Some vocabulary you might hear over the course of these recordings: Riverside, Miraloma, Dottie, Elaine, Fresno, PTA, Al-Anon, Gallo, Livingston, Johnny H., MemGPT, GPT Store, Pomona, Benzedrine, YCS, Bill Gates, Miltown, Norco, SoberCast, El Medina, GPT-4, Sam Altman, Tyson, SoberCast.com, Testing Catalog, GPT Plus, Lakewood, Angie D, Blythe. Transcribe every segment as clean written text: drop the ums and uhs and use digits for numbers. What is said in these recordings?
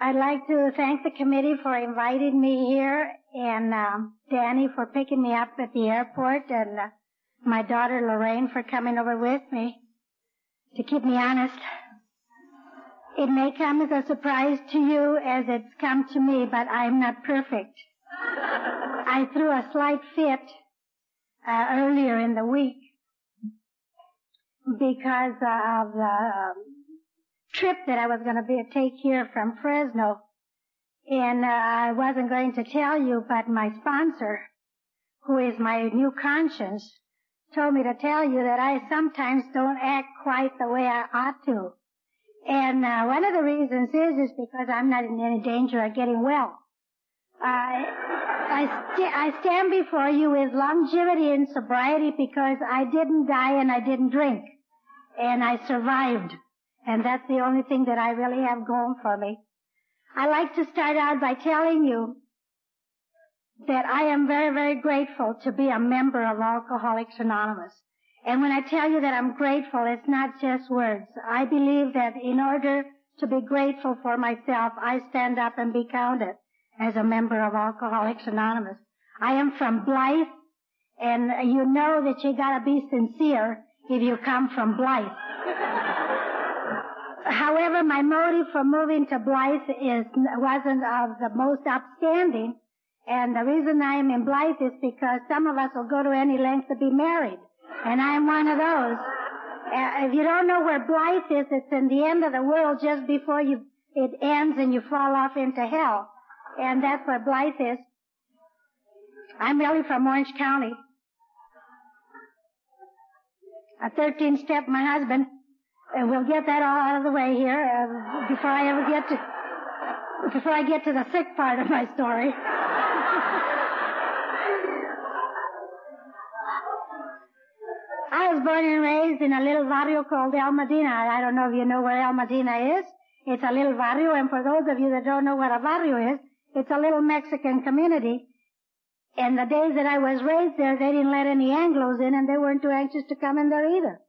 I'd like to thank the committee for inviting me here, and Danny for picking me up at the airport, and my daughter Lorraine for coming over with me to keep me honest. It may come as a surprise to you as it's come to me, but I'm not perfect. I threw a slight fit earlier in the week because of the trip that I was going to take here from Fresno. And I wasn't going to tell you, but my sponsor, who is my new conscience, told me to tell you that I sometimes don't act quite the way I ought to. And one of the reasons is because I'm not in any danger of getting well. I stand before you with longevity and sobriety because I didn't die and I didn't drink. And I survived. And that's the only thing that I really have going for me. I like to start out by telling you that I am very, very grateful to be a member of Alcoholics Anonymous. And when I tell you that I'm grateful, it's not just words. I believe that in order to be grateful for myself, I stand up and be counted as a member of Alcoholics Anonymous. I am from Blythe, and you know that you gotta be sincere if you come from Blythe. However, my motive for moving to Blythe wasn't of the most upstanding, and the reason I am in Blythe is because some of us will go to any length to be married, and I am one of those. If you don't know where Blythe is, it's in the end of the world just before it ends and you fall off into hell, and that's where Blythe is. I'm really from Orange County. A 13-step, my husband. And we'll get that all out of the way here before I ever get to the sick part of my story. I was born and raised in a little barrio called El Medina. I don't know if you know where El Medina is. It's a little barrio, and for those of you that don't know what a barrio is, it's a little Mexican community. And the days that I was raised there, they didn't let any Anglos in, and they weren't too anxious to come in there either.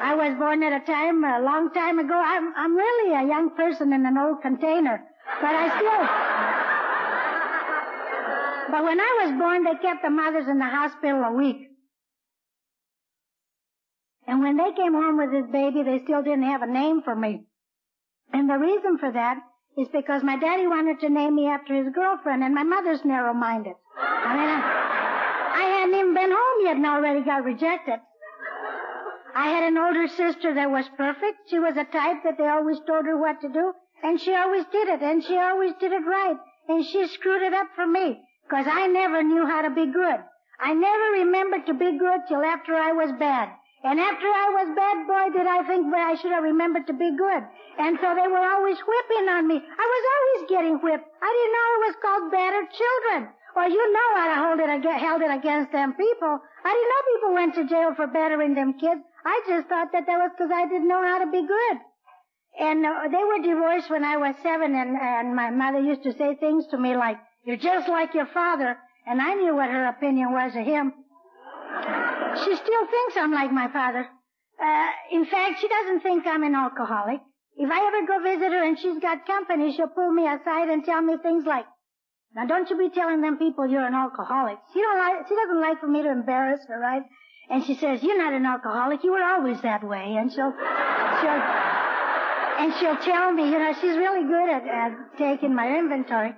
I was born at a long time ago. I'm really a young person in an old container, but but when I was born, they kept the mothers in the hospital a week. And when they came home with this baby, they still didn't have a name for me. And the reason for that is because my daddy wanted to name me after his girlfriend, and my mother's narrow-minded. I mean, I hadn't even been home yet and already got rejected. I had an older sister that was perfect. She was a type that they always told her what to do, and she always did it, and she always did it right, and she screwed it up for me, because I never knew how to be good. I never remembered to be good till after I was bad, and after I was bad, boy, did I think I should have remembered to be good, and so they were always whipping on me. I was always getting whipped. I didn't know it was called battered children. Well, you know how I held it against them people. I didn't know people went to jail for battering them kids. I just thought that was because I didn't know how to be good. And they were divorced when I was 7, and my mother used to say things to me like, "You're just like your father," and I knew what her opinion was of him. She still thinks I'm like my father. In fact, she doesn't think I'm an alcoholic. If I ever go visit her and she's got company, she'll pull me aside and tell me things like, "Now don't you be telling them people you're an alcoholic." She doesn't like for me to embarrass her, right? And she says, "You're not an alcoholic. You were always that way." And she'll tell me, she's really good at taking my inventory.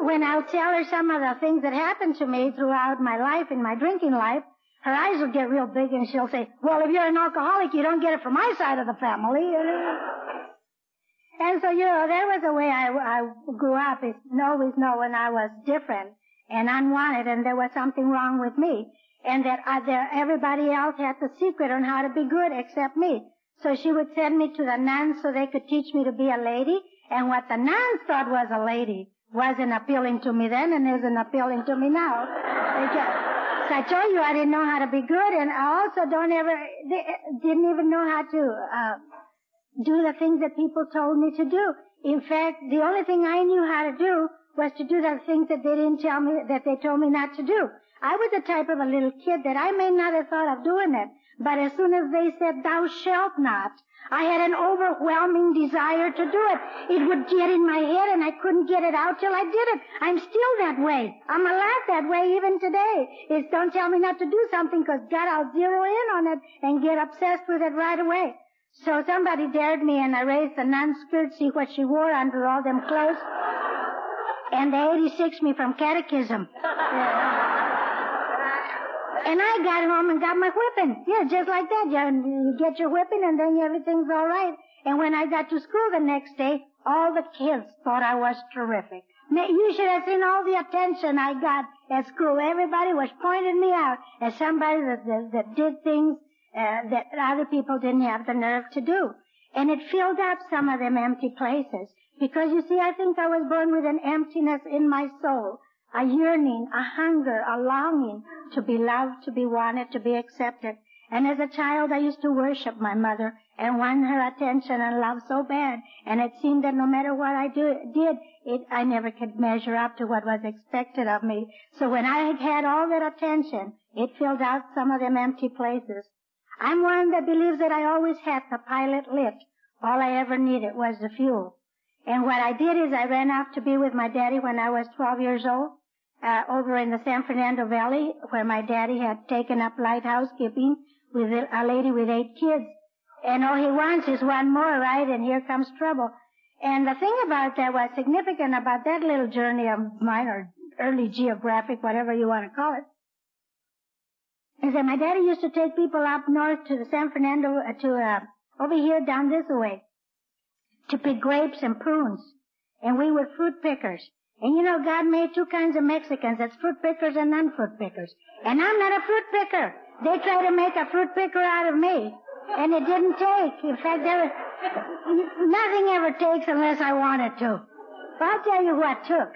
When I'll tell her some of the things that happened to me throughout my life, in my drinking life, her eyes will get real big and she'll say, "Well, if you're an alcoholic, you don't get it from my side of the family." And so, that was the way I grew up, is always know when I was different and unwanted and there was something wrong with me. And that everybody else had the secret on how to be good except me. So she would send me to the nuns so they could teach me to be a lady. And what the nuns thought was a lady wasn't appealing to me then and isn't appealing to me now. I told you I didn't know how to be good, and I also didn't even know how to do the things that people told me to do. In fact, the only thing I knew how to do was to do the things that they didn't tell me, that they told me not to do. I was the type of a little kid that I may not have thought of doing it, but as soon as they said, thou shalt not, I had an overwhelming desire to do it. It would get in my head, and I couldn't get it out till I did it. I'm still that way. I'm alive that way even today. It's don't tell me not to do something, because God, I'll zero in on it and get obsessed with it right away. So somebody dared me, and I raised the nun's skirt, see what she wore under all them clothes, and they 86'd me from catechism. Yeah. And I got home and got my whipping. Yeah, just like that. You get your whipping, and then everything's all right. And when I got to school the next day, all the kids thought I was terrific. You should have seen all the attention I got at school. Everybody was pointing me out as somebody that did things that other people didn't have the nerve to do. And it filled up some of them empty places. Because, you see, I think I was born with an emptiness in my soul. A yearning, a hunger, a longing to be loved, to be wanted, to be accepted. And as a child, I used to worship my mother and want her attention and love so bad. And it seemed that no matter what I did, I never could measure up to what was expected of me. So when I had all that attention, it filled out some of them empty places. I'm one that believes that I always had the pilot lit. All I ever needed was the fuel. And what I did is I ran off to be with my daddy when I was 12 years old. Over in the San Fernando Valley, where my daddy had taken up light housekeeping with a lady with 8 kids. And all he wants is one more, right? And here comes trouble. And the thing about that was significant about that little journey of mine, or early geographic, whatever you want to call it, is that my daddy used to take people up north to the San Fernando, over here down this way, to pick grapes and prunes. And we were fruit pickers. And you know, God made two kinds of Mexicans. That's fruit pickers and non-fruit pickers. And I'm not a fruit picker. They tried to make a fruit picker out of me. And it didn't take. In fact, nothing ever takes unless I wanted to. But I'll tell you what took.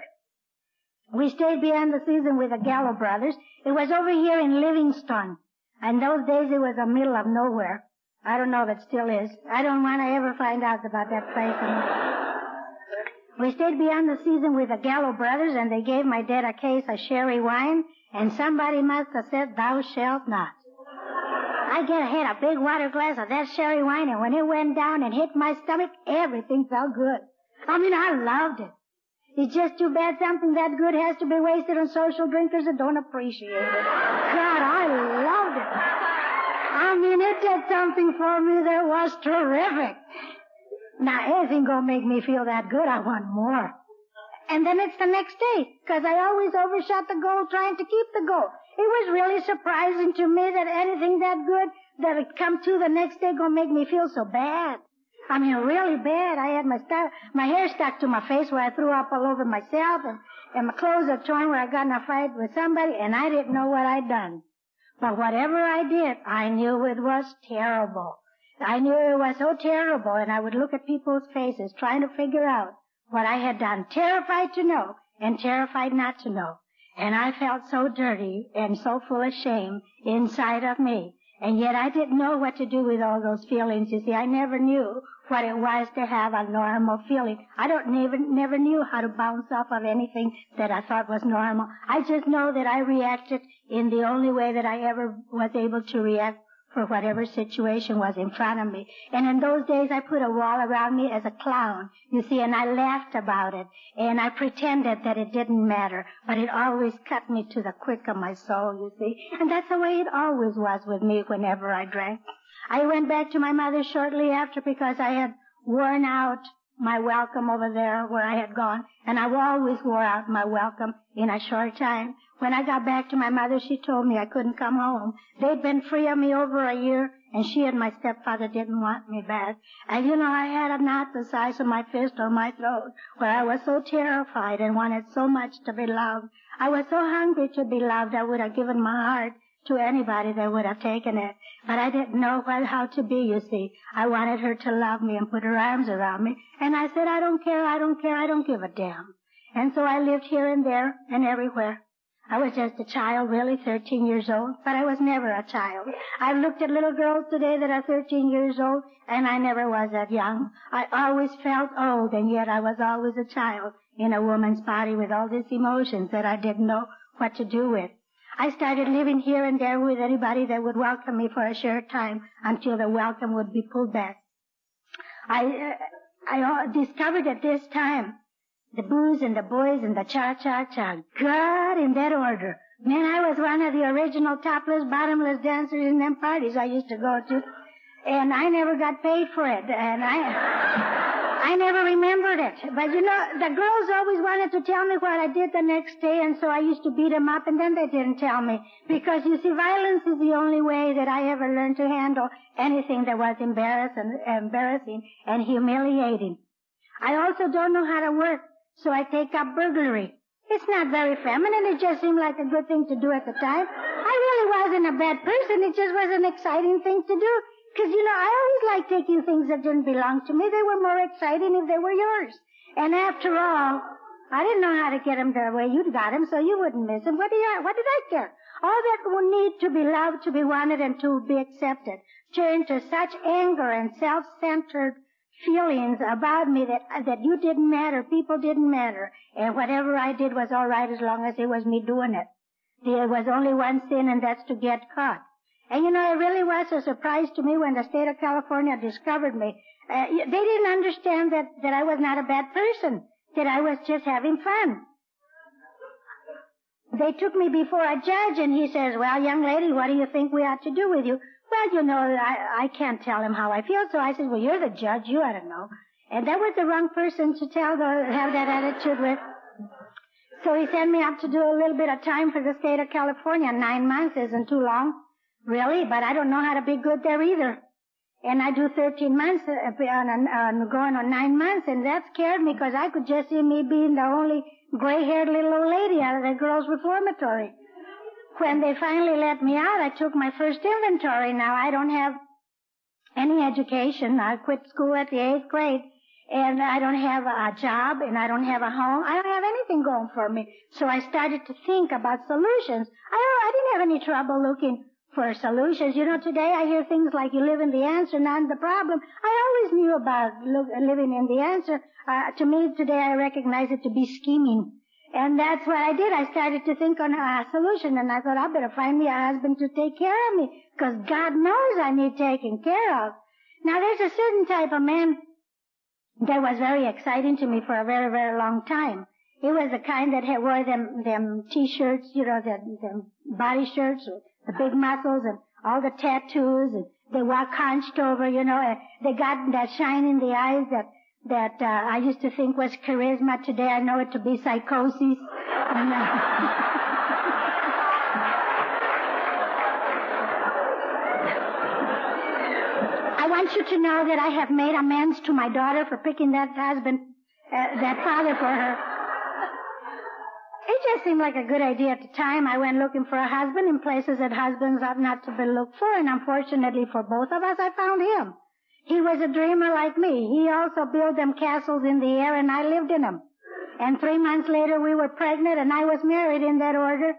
We stayed beyond the season with the Gallo brothers. It was over here in Livingston. And those days it was the middle of nowhere. I don't know if it still is. I don't want to ever find out about that place. We stayed beyond the season with the Gallo brothers, and they gave my dad a case of sherry wine, and somebody must have said, thou shalt not. I had a big water glass of that sherry wine, and when it went down and hit my stomach, everything felt good. I mean, I loved it. It's just too bad something that good has to be wasted on social drinkers that don't appreciate it. God, I loved it. I mean, it did something for me that was terrific. Now, anything gonna make me feel that good, I want more. And then it's the next day, because I always overshot the goal trying to keep the goal. It was really surprising to me that anything that good that would come to the next day gonna make me feel so bad. I mean, really bad. I had my hair stuck to my face where I threw up all over myself, and my clothes are torn where I got in a fight with somebody, and I didn't know what I'd done. But whatever I did, I knew it was terrible. I knew it was so terrible, and I would look at people's faces trying to figure out what I had done, terrified to know and terrified not to know. And I felt so dirty and so full of shame inside of me. And yet I didn't know what to do with all those feelings. You see, I never knew what it was to have a normal feeling. I never knew how to bounce off of anything that I thought was normal. I just know that I reacted in the only way that I ever was able to react for whatever situation was in front of me. And in those days, I put a wall around me as a clown, you see, and I laughed about it, and I pretended that it didn't matter, but it always cut me to the quick of my soul, you see. And that's the way it always was with me whenever I drank. I went back to my mother shortly after because I had worn out my welcome over there where I had gone, and I always wore out my welcome in a short time. When I got back to my mother, she told me I couldn't come home. They'd been free of me over a year, and she and my stepfather didn't want me back. And, you know, I had a knot the size of my fist or my throat, where I was so terrified and wanted so much to be loved. I was so hungry to be loved, I would have given my heart to anybody that would have taken it. But I didn't know how to be, you see. I wanted her to love me and put her arms around me. And I said, I don't care, I don't care, I don't give a damn. And so I lived here and there and everywhere. I was just a child, really, 13 years old, but I was never a child. I've looked at little girls today that are 13 years old, and I never was that young. I always felt old, and yet I was always a child in a woman's body with all these emotions that I didn't know what to do with. I started living here and there with anybody that would welcome me for a short time until the welcome would be pulled back. I discovered at this time the booze and the boys and the cha-cha-cha. God, in that order. Man, I was one of the original topless, bottomless dancers in them parties I used to go to. And I never got paid for it. And I never remembered it. But, you know, the girls always wanted to tell me what I did the next day, and so I used to beat them up, and then they didn't tell me. Because, you see, violence is the only way that I ever learned to handle anything that was embarrassing and humiliating. I also don't know how to work. So I take up burglary. It's not very feminine. It just seemed like a good thing to do at the time. I really wasn't a bad person. It just was an exciting thing to do. Because, you know, I always liked taking things that didn't belong to me. They were more exciting if they were yours. And after all, I didn't know how to get them the way you got them, so you wouldn't miss them. What did I care? All that would need to be loved, to be wanted, and to be accepted turned to such anger and self-centered feelings about me that you didn't matter, people didn't matter, and whatever I did was all right as long as it was me doing it. There was only one sin, and that's to get caught. And, you know, it really was a surprise to me when the state of California discovered me. They didn't understand that I was not a bad person, that I was just having fun. They took me before a judge, and he says, "Well, young lady, what do you think we ought to do with you?" Well, you know, I can't tell him how I feel, so I said, "Well, you're the judge, you ought to know." And that was the wrong person to have that attitude with. So he sent me up to do a little bit of time for the state of California. 9 months isn't too long, really, but I don't know how to be good there either. And I do 13 months, going on 9 months, and that scared me because I could just see me being the only gray-haired little old lady out of the girls' reformatory. When they finally let me out, I took my first inventory. Now, I don't have any education. I quit school at the 8th grade, and I don't have a job, and I don't have a home. I don't have anything going for me. So I started to think about solutions. I didn't have any trouble looking for solutions. You know, today I hear things like, you live in the answer, not in the problem. I always knew about living in the answer. To me, today I recognize it to be scheming. And that's what I did. I started to think on a solution, and I thought, I better find me a husband to take care of me, because God knows I need taken care of. Now, there's a certain type of man that was very exciting to me for a very, very long time. It was the kind that wore them T-shirts, you know, them body shirts, with the big muscles and all the tattoos, and they were hunched over, you know, and they got that shine in the eyes that I used to think was charisma. Today I know it to be psychosis. I want you to know that I have made amends to my daughter for picking that father for her. It just seemed like a good idea at the time. I went looking for a husband in places that husbands ought not to be looked for, and unfortunately for both of us, I found him. He was a dreamer like me. He also built them castles in the air, and I lived in them. And 3 months later, we were pregnant, and I was married in that order.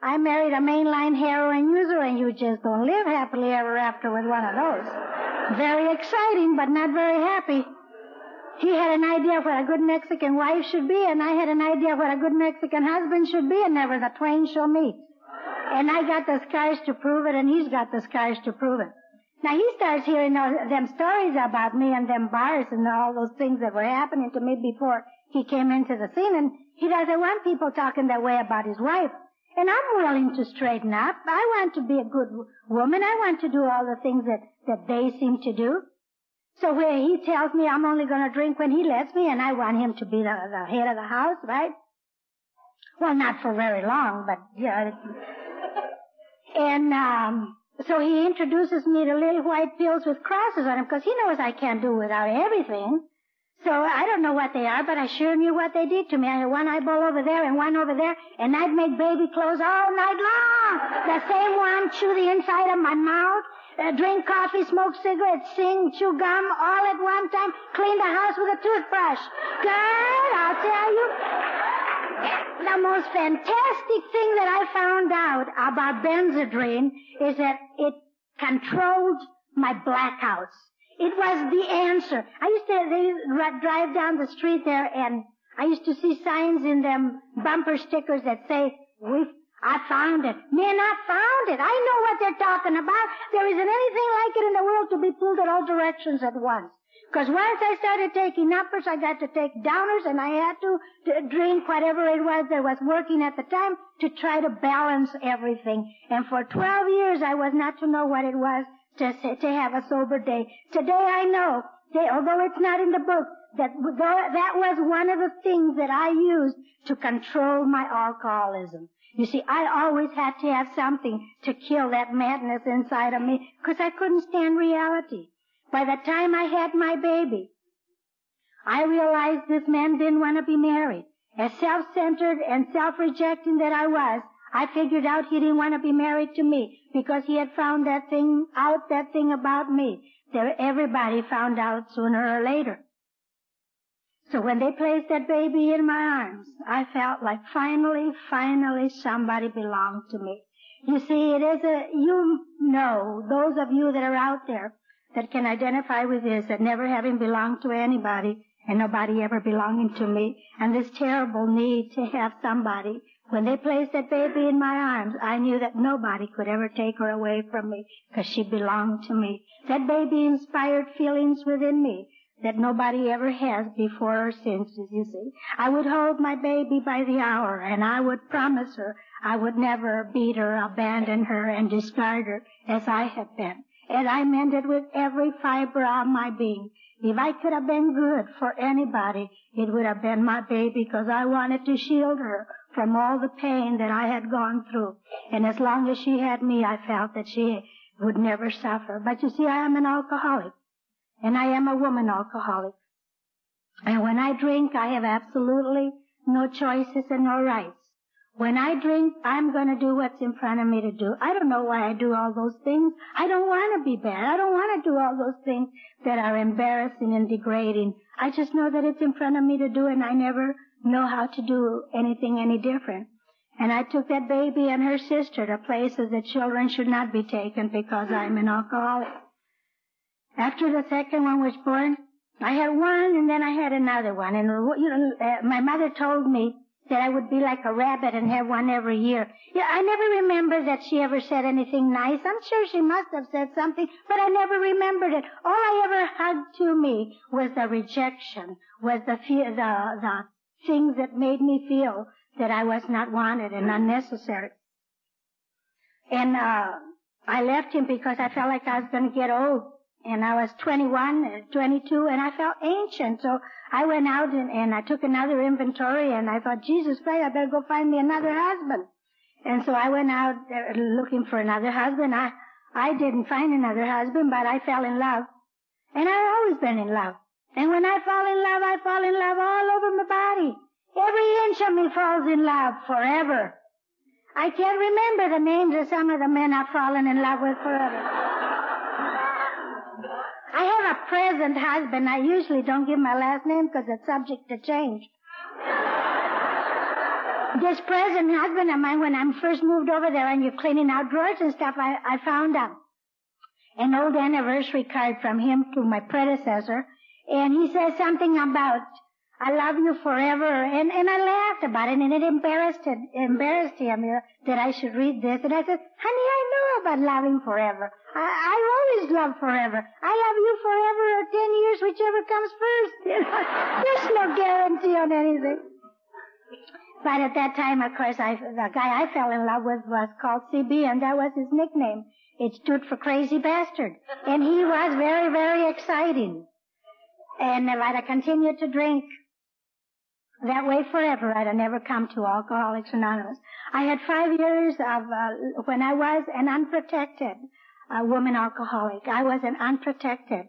I married a mainline heroin user, and you just don't live happily ever after with one of those. Very exciting, but not very happy. He had an idea of what a good Mexican wife should be, and I had an idea of what a good Mexican husband should be, and never the twain shall meet. And I got the scars to prove it, and he's got the scars to prove it. Now, he starts hearing them stories about me and them bars and all those things that were happening to me before he came into the scene, and he doesn't want people talking that way about his wife. And I'm willing to straighten up. I want to be a good woman. I want to do all the things that they seem to do. So where he tells me I'm only going to drink when he lets me, and I want him to be the head of the house, right? Well, not for very long, but, yeah. And, so he introduces me to little white pills with crosses on them, because he knows I can't do without everything. So I don't know what they are, but I sure knew what they did to me. I had one eyeball over there and one over there, and I'd make baby clothes all night long. The same one, chew the inside of my mouth, drink coffee, smoke cigarettes, sing, chew gum, all at one time, clean the house with a toothbrush. God, I'll tell you. The most fantastic thing that I found out about Benzedrine is that it controlled my blackouts. It was the answer. I used to drive down the street there, and I used to see signs in them, bumper stickers that say, I found it. Man, I found it. I know what they're talking about. There isn't anything like it in the world to be pulled in all directions at once. Because once I started taking uppers, I got to take downers, and I had to drink whatever it was that was working at the time to try to balance everything. And for 12 years, I was not to know what it was to have a sober day. Today, I know, although it's not in the book, that was one of the things that I used to control my alcoholism. You see, I always had to have something to kill that madness inside of me because I couldn't stand reality. By the time I had my baby, I realized this man didn't want to be married. As self-centered and self-rejecting that I was, I figured out he didn't want to be married to me because he had found that thing about me that everybody found out sooner or later. So when they placed that baby in my arms, I felt like finally somebody belonged to me. You see, you know, those of you that are out there that can identify with this, that never having belonged to anybody and nobody ever belonging to me, and this terrible need to have somebody. When they placed that baby in my arms, I knew that nobody could ever take her away from me because she belonged to me. That baby inspired feelings within me that nobody ever has before or since, you see. I would hold my baby by the hour, and I would promise her I would never beat her, abandon her, and discard her as I had been. And I meant it with every fiber of my being. If I could have been good for anybody, it would have been my baby, because I wanted to shield her from all the pain that I had gone through. And as long as she had me, I felt that she would never suffer. But you see, I am an alcoholic. And I am a woman alcoholic. And when I drink, I have absolutely no choices and no rights. When I drink, I'm going to do what's in front of me to do. I don't know why I do all those things. I don't want to be bad. I don't want to do all those things that are embarrassing and degrading. I just know that it's in front of me to do, and I never know how to do anything any different. And I took that baby and her sister to places that children should not be taken because I'm an alcoholic. After the second one was born, I had one, and then I had another one. And you know, my mother told me that I would be like a rabbit and have one every year. Yeah, I never remember that she ever said anything nice. I'm sure she must have said something, but I never remembered it. All I ever hugged to me was the rejection, was the fear, the things that made me feel that I was not wanted and unnecessary. And I left him because I felt like I was going to get old. And I was 21, 22, and I felt ancient. So I went out and I took another inventory, and I thought, Jesus Christ, I better go find me another husband. And so I went out looking for another husband. I didn't find another husband, but I fell in love. And I've always been in love. And when I fall in love all over my body. Every inch of me falls in love forever. I can't remember the names of some of the men I've fallen in love with forever. I have a present husband. I usually don't give my last name because it's subject to change. This present husband of mine, when I first moved over there and you're cleaning out drawers and stuff, I found an old anniversary card from him to my predecessor. And he says something about, I love you forever. And I laughed about it, and it embarrassed him that I should read this. And I said, honey, I know about loving forever. I always love forever. I love you forever or 10 years, whichever comes first. You know, there's no guarantee on anything. But at that time, of course, the guy I fell in love with was called CB, and that was his nickname. It stood for Crazy Bastard. And he was very, very exciting. And I continued to drink that way forever. I'd never come to Alcoholics Anonymous. I had 5 years of when I was an unprotected woman alcoholic. I was an unprotected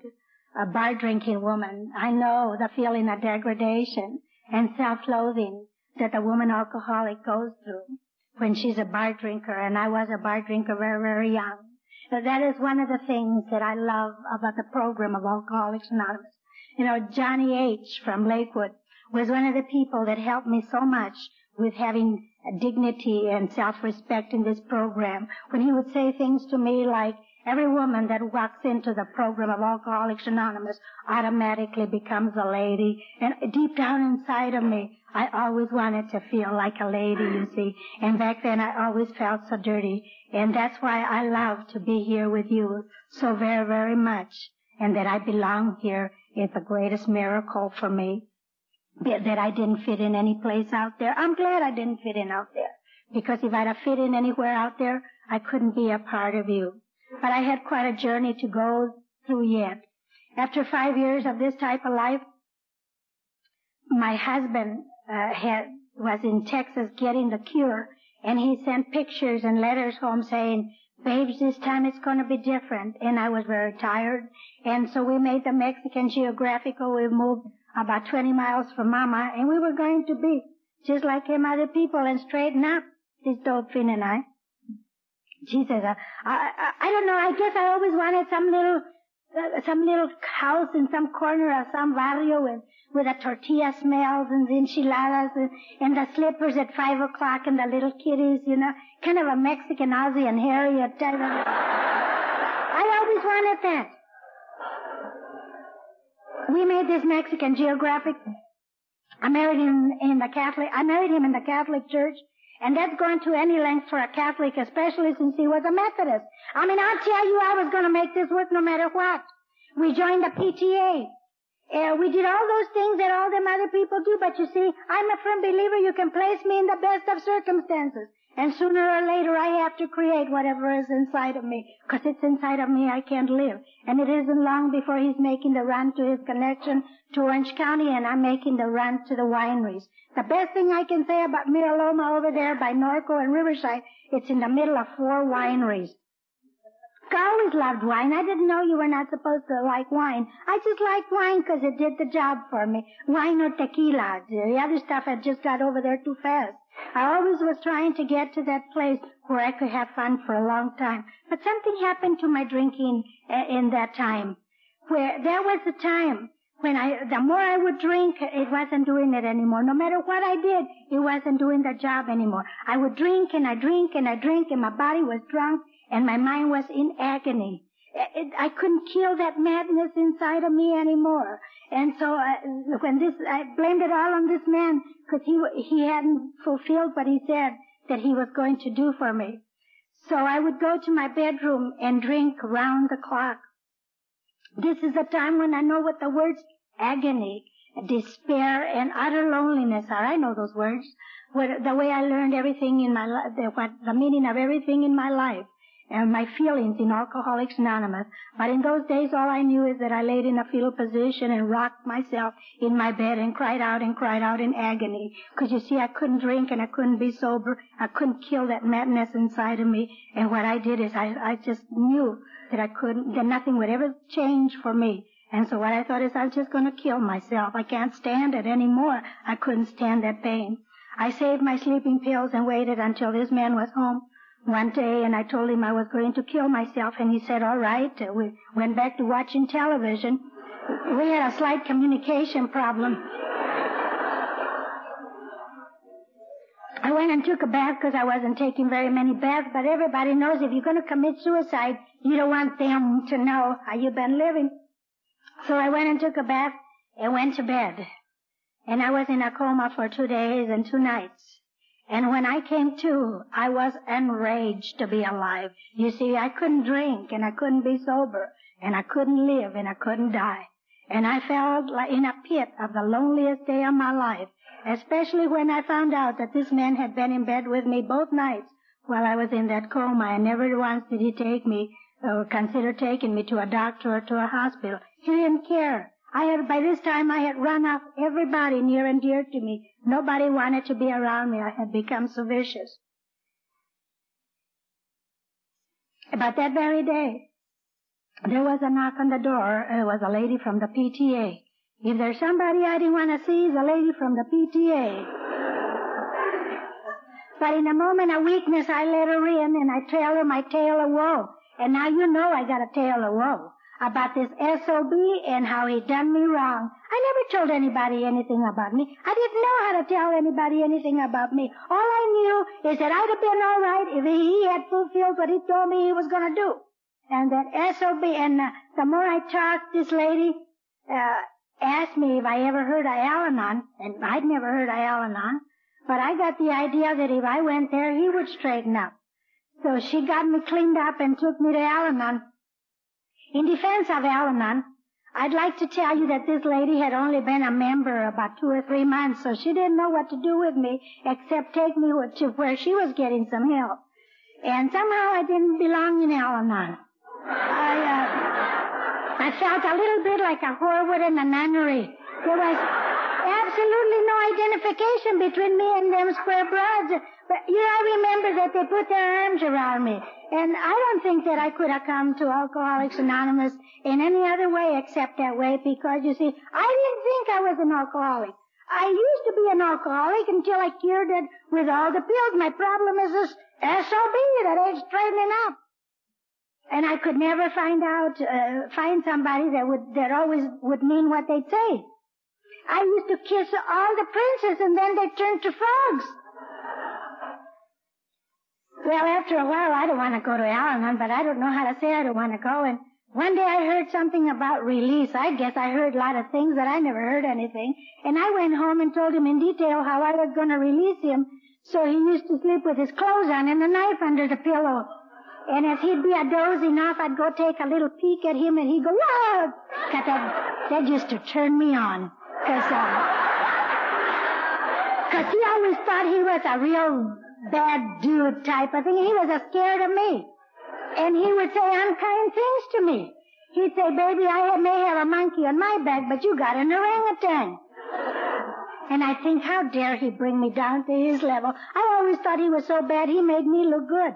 bar drinking woman. I know the feeling of degradation and self-loathing that the woman alcoholic goes through when she's a bar drinker, and I was a bar drinker very, very young. So that is one of the things that I love about the program of Alcoholics Anonymous. You know, Johnny H. from Lakewood was one of the people that helped me so much with having dignity and self-respect in this program, when he would say things to me like, every woman that walks into the program of Alcoholics Anonymous automatically becomes a lady. And deep down inside of me, I always wanted to feel like a lady, you see. And back then, I always felt so dirty. And that's why I love to be here with you so very, very much. And that I belong here is the greatest miracle for me. That I didn't fit in any place out there. I'm glad I didn't fit in out there. Because if I'd have fit in anywhere out there, I couldn't be a part of you. But I had quite a journey to go through yet. After 5 years of this type of life, my husband was in Texas getting the cure, and he sent pictures and letters home saying, babes, this time it's going to be different. And I was very tired, and so we made the Mexican geographical. We moved about 20 miles from Mama, and we were going to be just like him, other people, and straighten up, this Dolphin and I. She says, I don't know, I guess I always wanted some little house in some corner of some barrio with the tortilla smells and the enchiladas and the slippers at 5 o'clock and the little kitties, you know, kind of a Mexican Aussie and Harriet type of... I always wanted that. We made this Mexican geographic. I married him in the Catholic Church. And that's going to any length for a Catholic, especially since he was a Methodist. I mean, I'll tell you, I was going to make this work no matter what. We joined the PTA. We did all those things that all them other people do, but you see, I'm a firm believer you can place me in the best of circumstances. And sooner or later, I have to create whatever is inside of me, because it's inside of me I can't live. And it isn't long before he's making the run to his connection to Orange County, and I'm making the run to the wineries. The best thing I can say about Miraloma over there by Norco and Riverside, it's in the middle of 4 wineries. I always loved wine. I didn't know you were not supposed to like wine. I just liked wine because it did the job for me. Wine or tequila. The other stuff had just got over there too fast. I always was trying to get to that place where I could have fun for a long time. But something happened to my drinking in that time. Where there was a time when the more I would drink, it wasn't doing it anymore. No matter what I did, it wasn't doing the job anymore. I would drink and I drink and I drink, and my body was drunk and my mind was in agony. I couldn't kill that madness inside of me anymore. And so I blamed it all on this man, because he hadn't fulfilled what he said that he was going to do for me. So I would go to my bedroom and drink round the clock. This is a time when I know what the words agony, despair, and utter loneliness are. I know those words. The way I learned everything in my life, the meaning of everything in my life, and my feelings in Alcoholics Anonymous. But in those days, all I knew is that I laid in a fetal position and rocked myself in my bed and cried out in agony. Because you see, I couldn't drink and I couldn't be sober. I couldn't kill that madness inside of me. And what I did is I just knew that I couldn't, that nothing would ever change for me. And so what I thought is, I'm just going to kill myself. I can't stand it anymore. I couldn't stand that pain. I saved my sleeping pills and waited until this man was home one day, and I told him I was going to kill myself, and he said, all right. We went back to watching television. We had a slight communication problem. I went and took a bath because I wasn't taking very many baths, but everybody knows if you're going to commit suicide, you don't want them to know how you've been living. So I went and took a bath and went to bed. And I was in a coma for 2 days and 2 nights. And when I came to, I was enraged to be alive. You see, I couldn't drink, and I couldn't be sober, and I couldn't live, and I couldn't die. And I fell in a pit of the loneliest day of my life, especially when I found out that this man had been in bed with me both nights while I was in that coma, and never once did he take me or consider taking me to a doctor or to a hospital. He didn't care. By this time, I had run off everybody near and dear to me. Nobody wanted to be around me. I had become so vicious. But that very day, there was a knock on the door. It was a lady from the PTA. If there's somebody I didn't want to see, it's a lady from the PTA. But in a moment of weakness, I let her in, and I tell her my tale of woe. And now you know I got a tale of woe. about this SOB and how he done me wrong. I never told anybody anything about me. I didn't know how to tell anybody anything about me. All I knew is that I'd have been all right if he had fulfilled what he told me he was going to do. And that SOB, and the more I talked, this lady asked me if I ever heard of Al-Anon, and I'd never heard of Al-Anon, but I got the idea that if I went there, he would straighten up. So she got me cleaned up and took me to Al-Anon. In defense of Al-Anon, I'd like to tell you that this lady had only been a member about 2 or 3 months, so she didn't know what to do with me except take me to where she was getting some help. And somehow I didn't belong in Al-Anon. I felt a little bit like a whorewood in a nunnery. There was absolutely no identification between me and them square broads. But, you know, I remember that they put their arms around me. And I don't think that I could have come to Alcoholics Anonymous in any other way except that way because, you see, I didn't think I was an alcoholic. I used to be an alcoholic until I cured it with all the pills. My problem is this SOB that ain't straightening up. And I could never find somebody that always would mean what they'd say. I used to kiss all the princes and then they turned to frogs. Well, after a while, I don't want to go to Al-Anon, but I don't know how to say I don't want to go. And one day I heard something about release. I guess I heard a lot of things that I never heard anything. And I went home and told him in detail how I was going to release him. So he used to sleep with his clothes on and a knife under the pillow. And as he'd be dozing off, I'd go take a little peek at him, and he'd go, whoa! Cause that used to turn me on. Cause he always thought he was a real bad dude type of thing. He was scared of me. And he would say unkind things to me. He'd say, baby, I may have a monkey on my back, but you got an orangutan. And I think, how dare he bring me down to his level? I always thought he was so bad, he made me look good.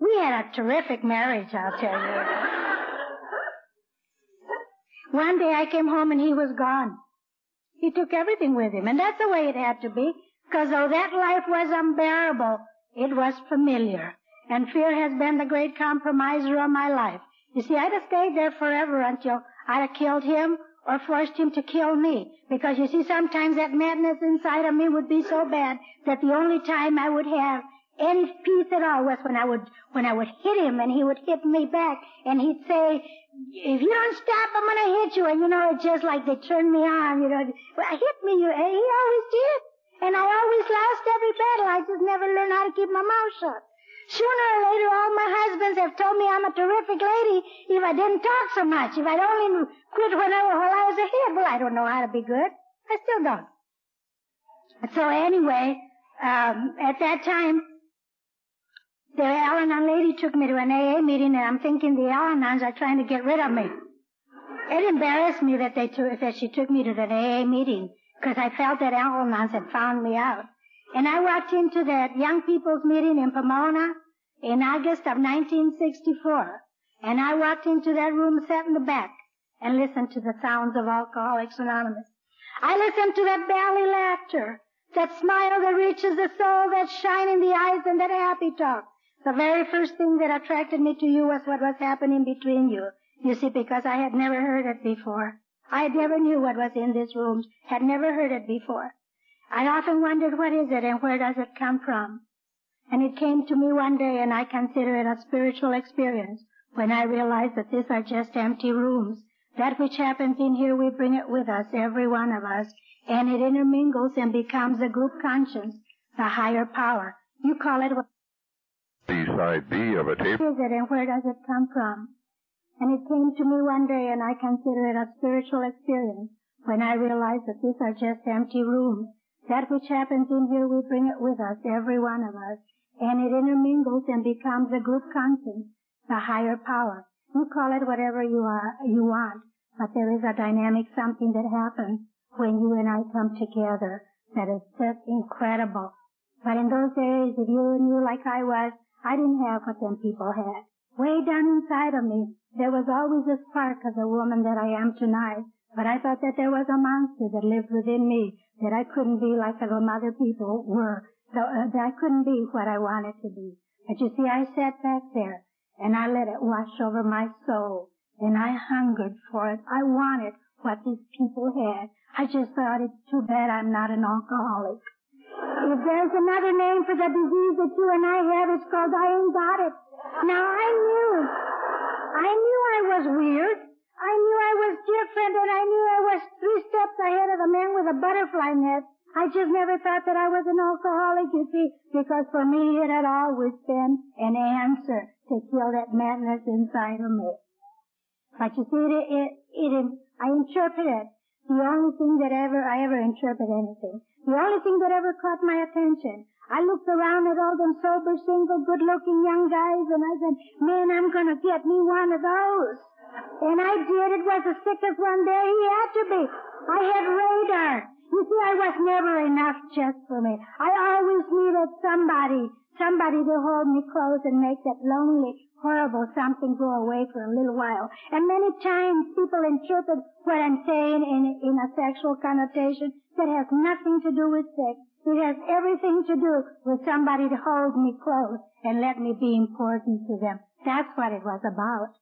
We had a terrific marriage, I'll tell you. One day I came home and he was gone. He took everything with him, and that's the way it had to be, because though that life was unbearable, it was familiar. And fear has been the great compromiser of my life. You see, I'd have stayed there forever until I'd have killed him or forced him to kill me, because, you see, sometimes that madness inside of me would be so bad that the only time I would have any peace at all was when I would hit him and he would hit me back, and he'd say, if you don't stop, I'm gonna hit you. And you know, it's just like they turned me on, you know, hit me, you. And he always did. And I always lost every battle. I just never learned how to keep my mouth shut. Sooner or later, all my husbands have told me I'm a terrific lady if I didn't talk so much, if I'd only quit while I was ahead. Well, I don't know how to be good. I still don't. So anyway, at that time, the Al-Anon lady took me to an AA meeting, and I'm thinking the Al-Anons are trying to get rid of me. It embarrassed me that she took me to the AA meeting, because I felt that Al-Anons had found me out. And I walked into that young people's meeting in Pomona in August of 1964. And I walked into that room, sat in the back, and listened to the sounds of Alcoholics Anonymous. I listened to that belly laughter, that smile that reaches the soul, that shine in the eyes, and that happy talk. The very first thing that attracted me to you was what was happening between you. You see, because I had never heard it before. I never knew what was in this room, had never heard it before. I often wondered, what is it and where does it come from? And it came to me one day, and I consider it a spiritual experience when I realized that these are just empty rooms. That which happens in here, we bring it with us, every one of us, and it intermingles and becomes a group conscience, the higher power. You call it what? Side B of a tape. What is it and where does it come from? And it came to me one day, and I consider it a spiritual experience when I realized that these are just empty rooms. That which happens in here, we bring it with us, every one of us, and it intermingles and becomes a group conscience, the higher power. You call it whatever you want, but there is a dynamic something that happens when you and I come together that is just incredible. But in those days, if you knew like I was, I didn't have what them people had. Way down inside of me, there was always a spark of the woman that I am tonight, but I thought that there was a monster that lived within me, that I couldn't be like some other people were, that I couldn't be what I wanted to be. But you see, I sat back there, and I let it wash over my soul, and I hungered for it. I wanted what these people had. I just thought, it's too bad I'm not an alcoholic. If there's another name for the disease that you and I have, it's called I ain't got it. Now, I knew I was weird. I knew I was different, and I knew I was 3 steps ahead of the man with a butterfly net. I just never thought that I was an alcoholic, you see, because for me it had always been an answer to kill that madness inside of me. But you see, I interpreted. The only thing that I ever interpret anything. The only thing that ever caught my attention. I looked around at all them sober, single, good-looking young guys, and I said, man, I'm going to get me one of those. And I did. It was the sickest one there. He had to be. I had radar. You see, I was never enough just for me. I always needed somebody to hold me close and make that lonely, horrible something go away for a little while. And many times people interpret what I'm saying in a sexual connotation that has nothing to do with sex. It has everything to do with somebody to hold me close and let me be important to them. That's what it was about.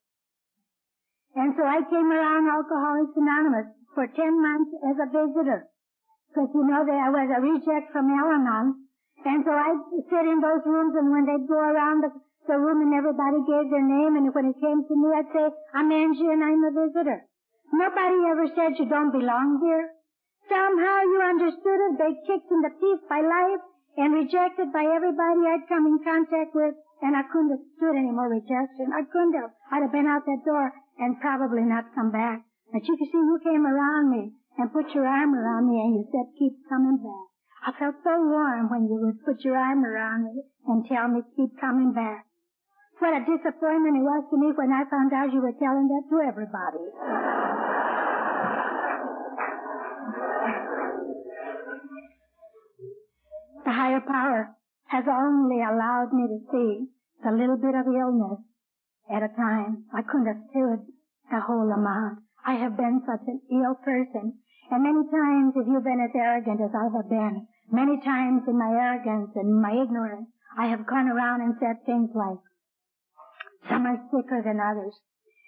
And so I came around Alcoholics Anonymous for 10 months as a visitor. Because, you know, I was a reject from Al-Anon. And so I'd sit in those rooms, and when they'd go around the room and everybody gave their name, and when it came to me, I'd say, I'm Angie and I'm a visitor. Nobody ever said you don't belong here. Somehow you understood it. They kicked in the teeth by life and rejected by everybody I'd come in contact with, and I couldn't have stood any more rejection. I couldn't have. I'd have been out that door and probably not come back. But you can see you came around me and put your arm around me, and you said, keep coming back. I felt so warm when you would put your arm around me and tell me, keep coming back. What a disappointment it was to me when I found out you were telling that to everybody. The higher power has only allowed me to see the little bit of illness at a time. I couldn't have stood the whole amount. I have been such an ill person. And many times, if you've been as arrogant as I have been, many times in my arrogance and my ignorance, I have gone around and said things like, some are sicker than others,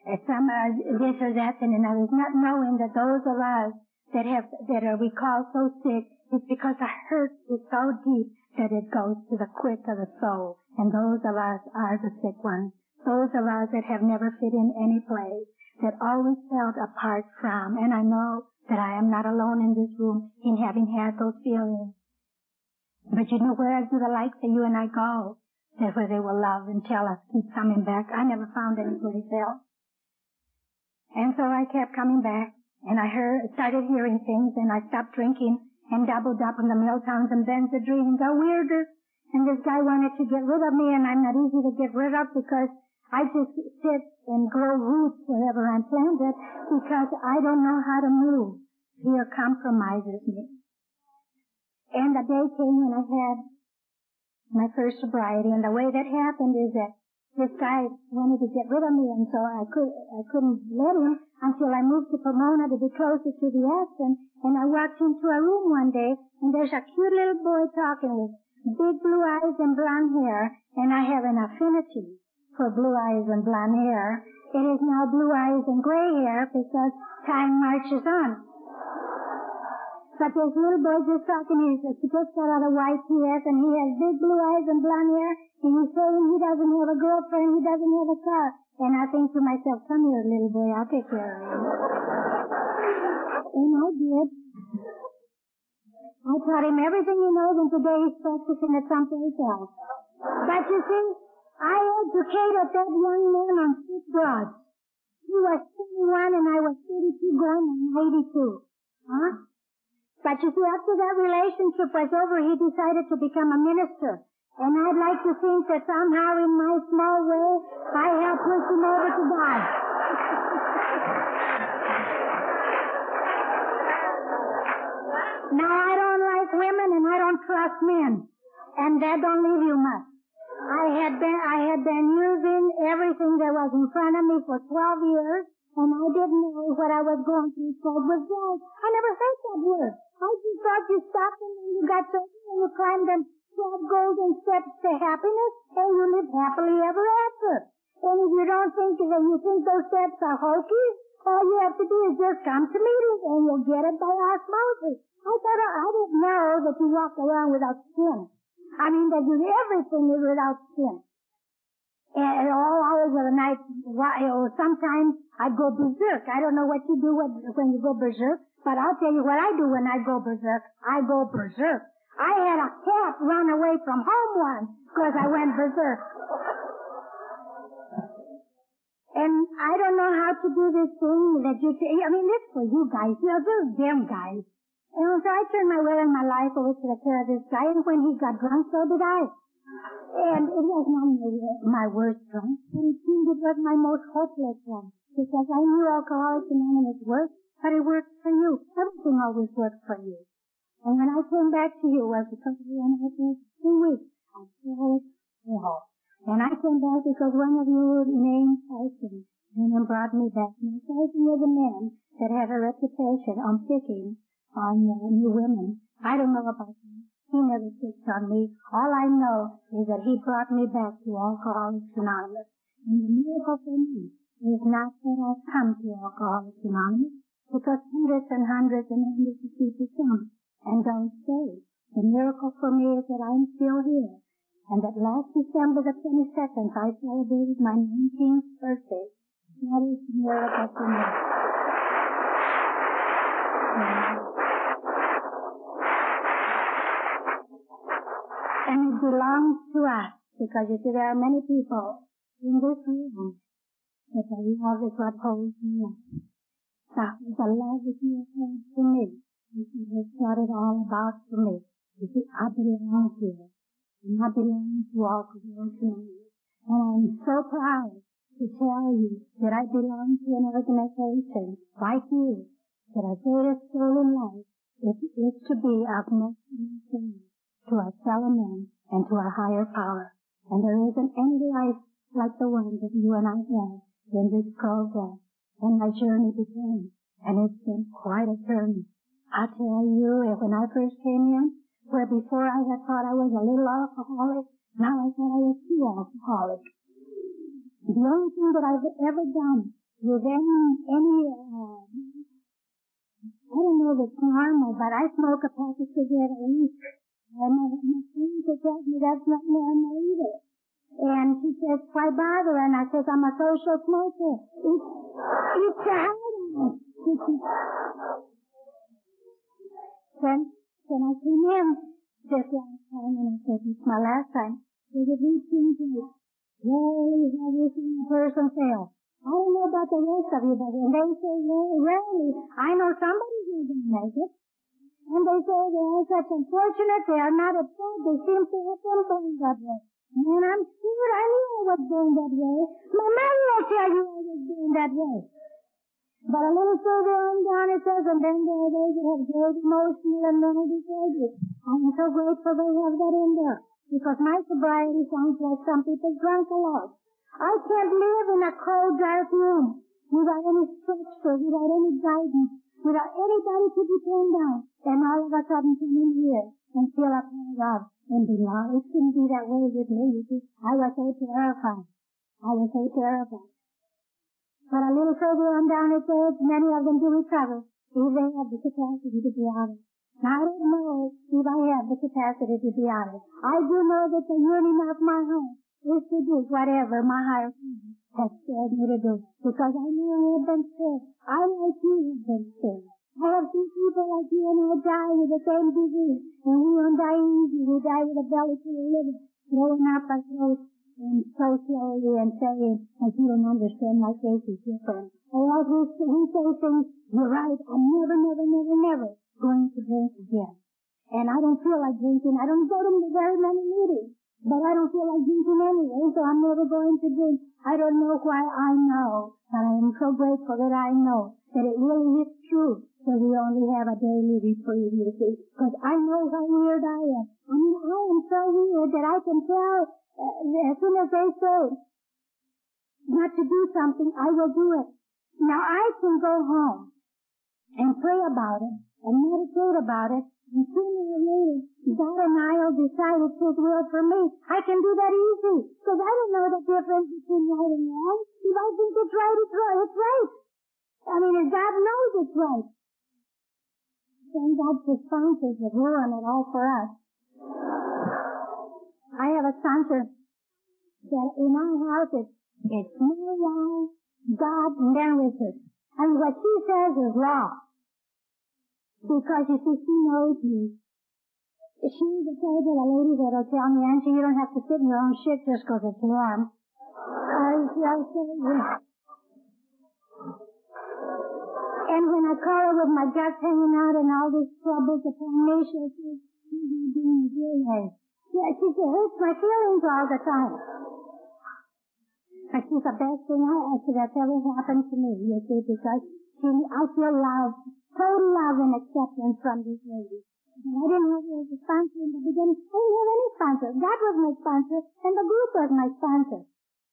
and some are this or that than others, not knowing that those of us that are we call so sick, it's because the hurt is so deep that it goes to the quick of the soul, and those of us are the sick ones, those of us that have never fit in any place, that always felt apart from, and I know that I am not alone in this room in having had those feelings. But you know, where do the likes that you and I go, that where they will love and tell us, keep coming back? I never found anybody else. And so I kept coming back, and I started hearing things, and I stopped drinking and doubled up on the Miltowns and Benzedrine and got weirder. And this guy wanted to get rid of me, and I'm not easy to get rid of because I just sit and grow roots wherever I'm planted because I don't know how to move. Fear compromises me. And the day came when I had my first sobriety, and the way that happened is that this guy wanted to get rid of me, and so I couldn't let him until I moved to Pomona to be closer to the action. And I walked into a room one day, and there's a cute little boy talking with big blue eyes and blonde hair, and I have an affinity for blue eyes and blonde hair. It is now blue eyes and gray hair because time marches on. But this little boy just talking, he just got out of YCS, and he has big blue eyes and blonde hair, and he's saying he doesn't have a girlfriend, he doesn't have a car. And I think to myself, come here, little boy, I'll take care of you. And I did. I taught him everything he knows, and today he's practicing at someplace else. But you see, I educated that young man on 6 rods. He was 21 and I was 32 going on 82. Huh? But you see, after that relationship was over, he decided to become a minister. And I'd like to think that somehow in my small way, I helped push him over to God. Now, I don't like women and I don't trust men. And that don't leave you much. I had been using everything that was in front of me for 12 years, and I didn't know what I was going through. So it was drugs. I never heard that word. I just thought you stopped and you got sober and you climbed them 12 golden steps to happiness, and you lived happily ever after. And if you don't think that you think those steps are hokey, all you have to do is just come to meetings and you'll get it by osmosis. I didn't know that you walked around without skin. I mean, that everything is without skin. And all hours of the night, sometimes I go berserk. I don't know what you do when you go berserk, but I'll tell you what I do when I go berserk. I go berserk. I had a cat run away from home once because I went berserk. And I don't know how to do this thing that you say. I mean, it's for you guys. You're those damn guys. And so I turned my will and my life over to the care of this guy, and when he got drunk, so did I. And it was not my worst drunk, but it seemed it was my most hopeless one, because I knew Alcoholics Anonymous worked, but it worked for you. Everything always worked for you. And when I came back to you, was because of the anniversary 2 weeks. I still hope. And I came back because one of you named Tyson, and brought me back. And Tyson was a man that had a reputation on picking on new women. I don't know about him. He never picked on me. All I know is that he brought me back to Alcoholics Anonymous. And the miracle for me is not that I come to Alcoholics Anonymous, because hundreds and hundreds of people come and don't stay. The miracle for me is that I'm still here, and that last December the 22nd, I celebrated my 19th birthday. That is the miracle for me. And it belongs to us, because you see, there are many people in this room that the love is what holds me up. That is the love that you have for me. This is what it's all about for me. You see, I belong here. And I belong to all the community. And I'm so proud to tell you that I belong to an organization like you, that our greatest goal in life is to be of next thing to our fellow men and to our higher power. And there isn't any life like the one that you and I have in this program. And my journey began. And it's been quite a journey. I tell you, when I first came in, where before I had thought I was a little alcoholic, now I thought I was too alcoholic. The only thing that I've ever done with I don't know if it's normal, but I smoke a pack of cigarettes a week. And my friends are telling me that's not normal either. And she says, why bother? And I says, I'm a social smoker. It's hard. When I came in this last time, and I said, it's my last time, there's a big thing to it. Rarely have you seen a person fail. I don't know about the rest of you, but when they say, rarely, I know somebody who didn't make it. And they say they are such unfortunate, they are not upset, they seem to have been going that way. And I'm sure I knew I was going that way. My mother will tell you I was going that way. But a little further on down it says, and then there are those that have great emotional and mental disorders. I'm so grateful they have that in there, because my sobriety sounds like some people drunk a lot. I can't live in a cold, dark room without any structure, without any guidance, without anybody to be turned down, and all of a sudden come in here and feel up my love and be loved. It shouldn't be that way with me. I was so terrified. But a little further on down it says, many of them do recover if they have the capacity to be honest. Now I don't know if I have the capacity to be honest. I do know that the yearning of my heart is to do whatever my higher power has scared me to do, because I know I have been scared. I, like you, have been scared. I have seen people like you and I die with the same disease, and we don't die easy. We die with a belly to the liver, blowing up our throats, and so slowly and saying, "I don't understand my case is different." And as we say things, "You're right. I'm never going to drink again." And I don't feel like drinking. I don't go to very many meetings. But I don't feel like drinking anyway, so I'm never going to drink. I don't know why I know, but I am so grateful that I know that it really is true that we only have a daily reprieve, you see, because I know how weird I am. I mean, I am so weird that I can tell as soon as they say not to do something, I will do it. Now I can go home and pray about it and meditate about it, and sooner or later, God and I will decided to work for me. I can do that easy, because I don't know the difference between right and wrong. If I think it's right, it's right. It's right. I mean, if God knows it's right. Thank God for sponsors that ruin it all for us. I have a sponsor that in our house it's more law, God, and their wishes. And what she says is law. Because you see, she knows me. She's the type of a lady that'll tell me, Angie, you don't have to sit in your own shit just because it's warm. And when I call her with my guts hanging out and all this trouble upon me, she'll say, what are you doing today? Yeah, she hurts my feelings all the time. And she's the best thing that's ever happened to me, you see, because I feel love, total love and acceptance from this lady. And I didn't have her as a sponsor in the beginning. I didn't have any sponsor. God was my sponsor, and the group was my sponsor.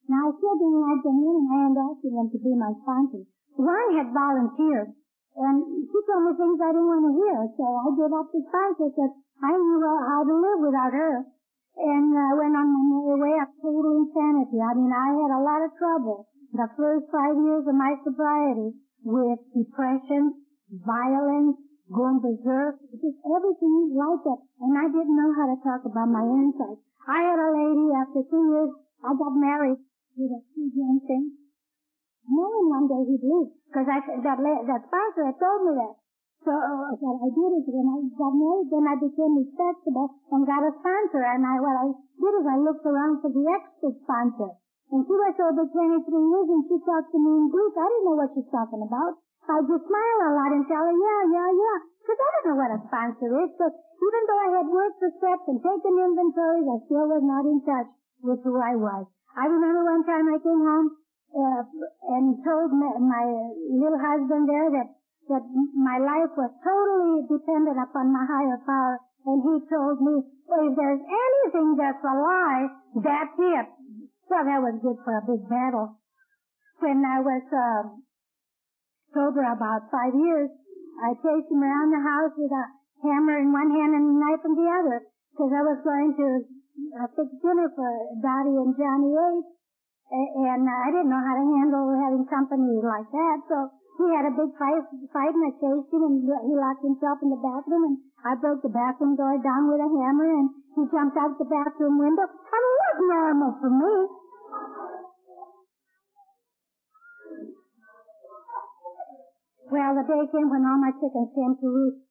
Now, I still didn't like them in, and I ended up asking them to be my sponsor. Ron had volunteered, and she told me things I didn't want to hear, so I gave up the sponsorship. I knew how to live without her, and I went on my way of total insanity. I mean, I had a lot of trouble the first 5 years of my sobriety with depression, violence, going berserk, just everything like that. And I didn't know how to talk about my insides. I had a lady, after 2 years, I got married with a CGM thing. Knowing one day he'd leave, because that sponsor had told me that. So what I did is when I got married, then I became respectable and got a sponsor. And what I did is I looked around for the extra sponsor. And she was over 23 years, and she talked to me in Greek. I didn't know what she's talking about. I just smile a lot and tell her, yeah, because I don't know what a sponsor is. So even though I had worked the steps and taken inventories, I still was not in touch with who I was. I remember one time I came home and told my little husband there that my life was totally dependent upon my higher power, and he told me, well, if there's anything that's a lie, that's it. Well, that was good for a big battle. When I was sober about 5 years, I chased him around the house with a hammer in one hand and a knife in the other, because I was going to fix dinner for Dottie and Johnny H., and I didn't know how to handle having company like that, so we had a big fight, and I chased him, and he locked himself in the bathroom, and I broke the bathroom door down with a hammer, and he jumped out the bathroom window. I mean, it was normal for me. Well, the day came when all my chickens came to roost.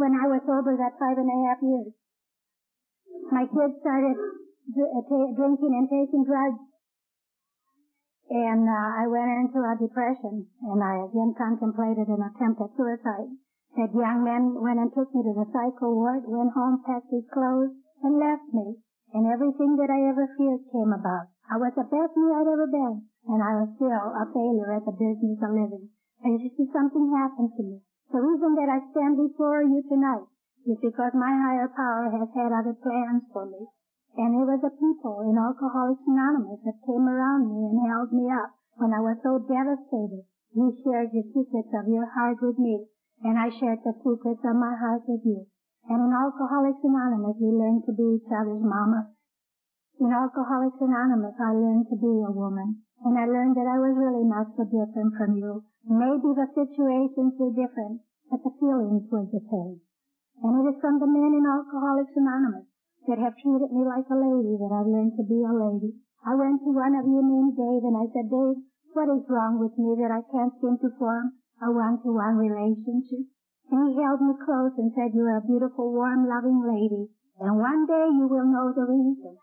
When I was sober that 5.5 years, my kids started drinking and taking drugs, and I went into a depression. And I again contemplated an attempt at suicide. That young man went and took me to the psycho ward, went home, packed his clothes, and left me. And everything that I ever feared came about. I was the best me I'd ever been, and I was still a failure at the business of living. And you see, something happened to me. The reason that I stand before you tonight is because my higher power has had other plans for me. And it was the people in Alcoholics Anonymous that came around me and held me up when I was so devastated. You shared your secrets of your heart with me, and I shared the secrets of my heart with you. And in Alcoholics Anonymous, we learned to be each other's mama. In Alcoholics Anonymous, I learned to be a woman. And I learned that I was really not so different from you. Maybe the situations were different, but the feelings were the same. And it is from the men in Alcoholics Anonymous that have treated me like a lady that I've learned to be a lady. I went to one of you named Dave, and I said, Dave, what is wrong with me that I can't seem to form a one-to-one relationship? And he held me close and said, you are a beautiful, warm, loving lady, and one day you will know the reason.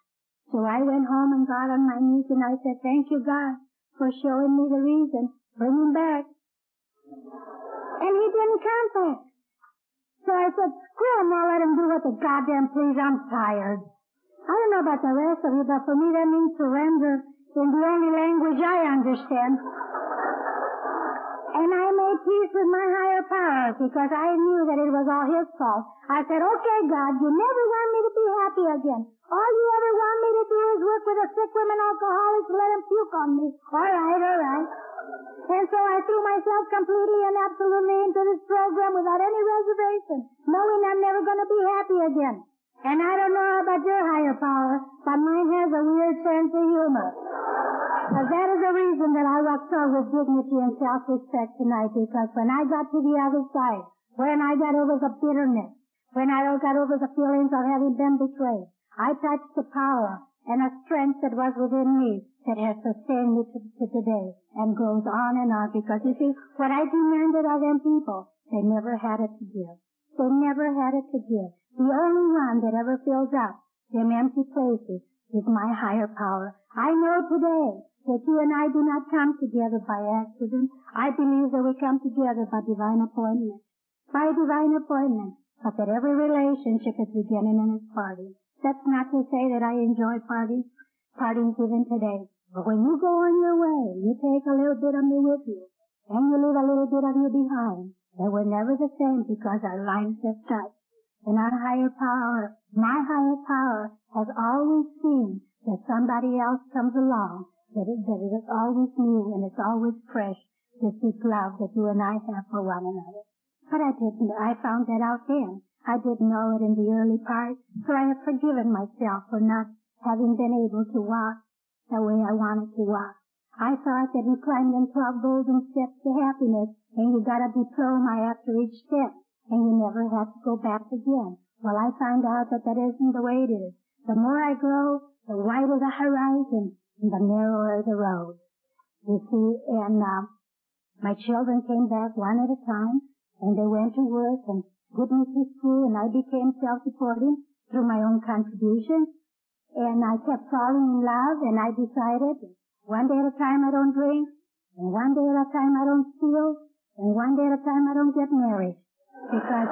So I went home and got on my knees, and I said, thank you, God, for showing me the reason. Bring him back. And he didn't come back. So I said, screw him, I'll let him do what the goddamn please. I'm tired. I don't know about the rest of you, but for me that means surrender in the only language I understand. And I made peace with my higher power because I knew that it was all his fault. I said, okay, God, you never want me to be happy again. All you ever want me to do is work with a sick woman alcoholic, let him puke on me. All right. And so I threw myself completely and absolutely into this program without any reservation, knowing I'm never going to be happy again. And I don't know about your higher power, but mine has a weird sense of humor. Now, that is the reason that I walked so with dignity and self-respect tonight, because when I got to the other side, when I got over the bitterness, when I got over the feelings of having been betrayed, I touched the power and a strength that was within me that has sustained me to today and goes on and on, because, you see, what I demanded of them people, they never had it to give. They never had it to give. The only one that ever fills up them empty places is my higher power. I know today that you and I do not come together by accident. I believe that we come together by divine appointment. By divine appointment. But that every relationship is beginning in its party. That's not to say that I enjoy parties even today. But when you go on your way, you take a little bit of me with you, and you leave a little bit of you behind. And we're never the same, because our lives have touched. And our higher power, my higher power, has always seen that somebody else comes along, that it is always new and it's always fresh, this love that you and I have for one another. But I found that out then. I didn't know it in the early part, so I have forgiven myself for not having been able to walk the way I wanted to walk. I thought that you climbed them 12 golden steps to happiness, and you got a diploma after each step, and you never had to go back again. Well, I found out that that isn't the way it is. The more I grow, the wider the horizon, and the narrower the road. You see, and my children came back one at a time, and they went to work and put me to school, and I became self-supporting through my own contributions. And I kept falling in love, and I decided, one day at a time I don't drink, and one day at a time I don't steal, and one day at a time I don't get married. Because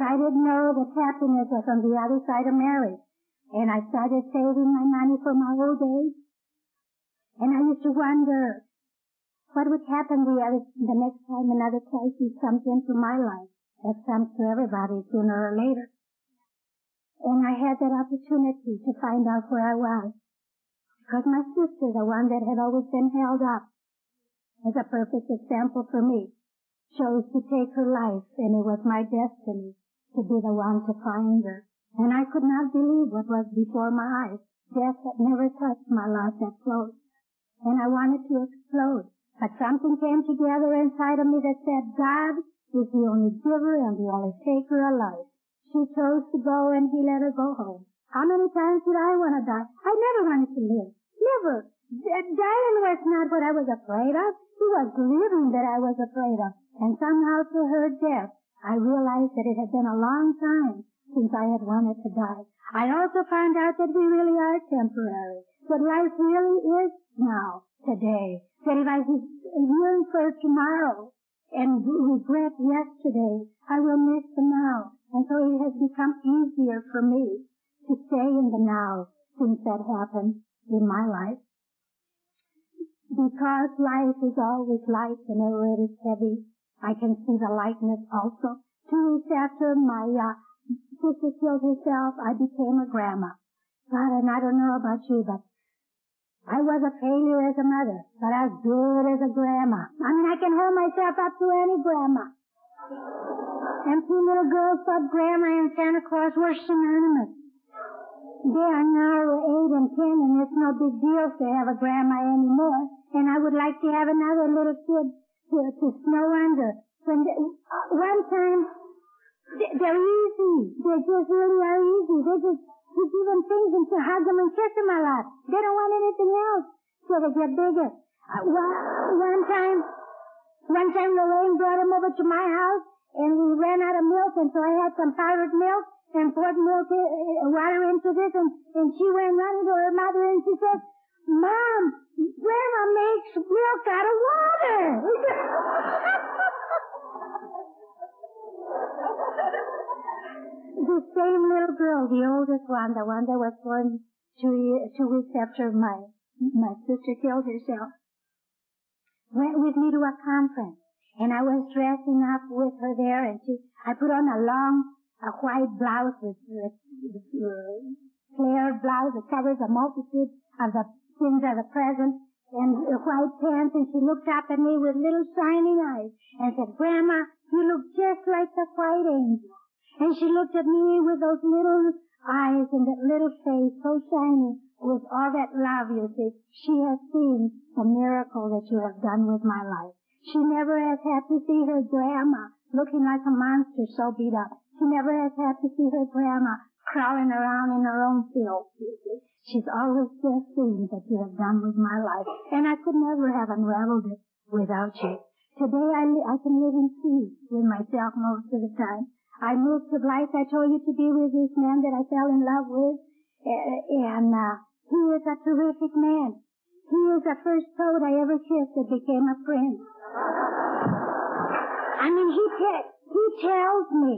I didn't know that happiness was on the other side of marriage. And I started saving my money for my old age. And I used to wonder what would happen the next time another crisis comes into my life, as comes to everybody sooner or later. And I had that opportunity to find out where I was, because my sister, the one that had always been held up as a perfect example for me, chose to take her life, and it was my destiny to be the one to find her. And I could not believe what was before my eyes. Death had never touched my life that close. And I wanted to explode. But something came together inside of me that said, God is the only giver and the only taker of life. She chose to go, and he let her go home. How many times did I want to die? I never wanted to live. Never. Dying was not what I was afraid of. It was living that I was afraid of. And somehow through her death, I realized that it had been a long time since I had wanted to die. I also found out that we really are temporary, that life really is now, today, that if I yearn for tomorrow and regret yesterday, I will miss the now. And so it has become easier for me to stay in the now since that happened in my life. Because life is always light whenever it is heavy, I can see the lightness also. 2 weeks after my sister killed herself, I became a grandma. God, and I don't know about you, but I was a failure as a mother, but I was good as a grandma. I mean, I can hold myself up to any grandma. And two little girls thought grandma and Santa Claus were synonymous. They are now 8 and 10, and it's no big deal to have a grandma anymore. And I would like to have another little kid to snow under. One time, they're easy. They just really are easy. They just give them things and to hug them and kiss them a lot. They don't want anything else, so they get bigger. One time Elaine brought them over to my house, and we ran out of milk, and so I had some powdered milk and poured milk water into this, and she went running to her mother, and she said, Mom, Grandma makes milk out of water. The same little girl, the oldest one, the one that was born 2 weeks after my sister killed herself, went with me to a conference, and I was dressing up with her there, and I put on a long white blouse with flared blouse that covers a multitude of the sins of the present, and white pants, and she looked up at me with little shining eyes and said, Grandma, you look just like the white angel. And she looked at me with those little eyes and that little face so shiny with all that love, you see. She has seen the miracle that you have done with my life. She never has had to see her grandma looking like a monster so beat up. She never has had to see her grandma crawling around in her own field. She's always just seen what you have done with my life. And I could never have unraveled it without you. Today I can live in peace with myself most of the time. I moved to Blythe. I told you to be with this man that I fell in love with. He is a terrific man. He is the first toad I ever kissed that became a friend. I mean, he tells me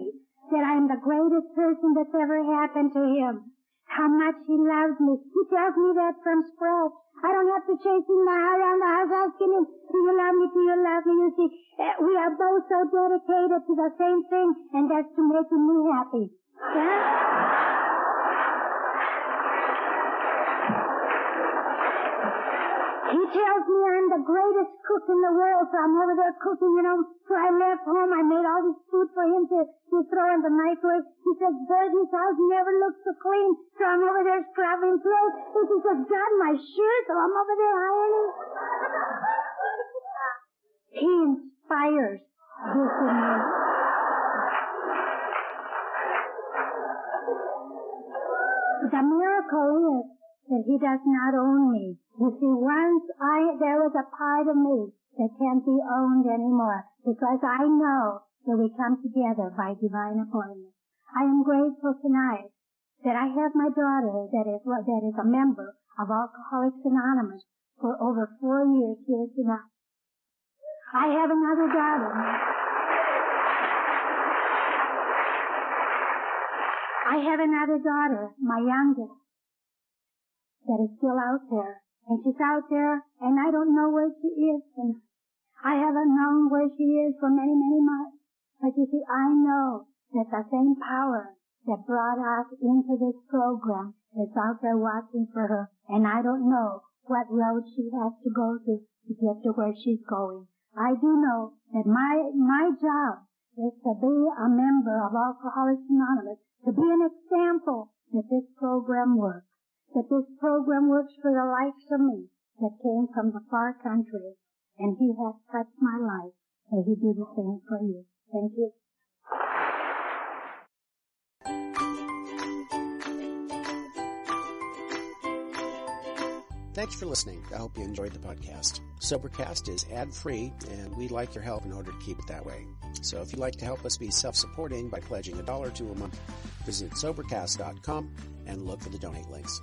that I am the greatest person that's ever happened to him. How much he loves me. He tells me that from scratch. I don't have to chase him around the house asking him, do you love me, do you love me? You see, we are both so dedicated to the same thing, and that's to making me happy. Yeah? He tells me I'm the greatest cook in the world, so I'm over there cooking, you know. So I left home, I made all this food for him to throw in the microwave. He says, boy, this house never looks so clean, so I'm over there scrubbing plates. And he says, God, my shirt, so I'm over there ironing. He inspires this in me. The miracle is that he does not own me. You see, once there was a part of me that can't be owned anymore, because I know that we come together by divine appointment. I am grateful tonight that I have my daughter that is a member of Alcoholics Anonymous for over 4 years here tonight. I have another daughter. My youngest, that is still out there. And she's out there, and I don't know where she is tonight. I haven't known where she is for many, many months. But you see, I know that the same power that brought us into this program is out there watching for her. And I don't know what road she has to go to get to where she's going. I do know that my job is to be a member of Alcoholics Anonymous, to be an example that this program works. That this program works for the likes of me that came from the far country, and he has touched my life. May he do the same for you. Thank you. Thanks for listening. I hope you enjoyed the podcast. SoberCast is ad-free, and we'd like your help in order to keep it that way. So if you'd like to help us be self-supporting by pledging $1 to a month, visit SoberCast.com and look for the donate links.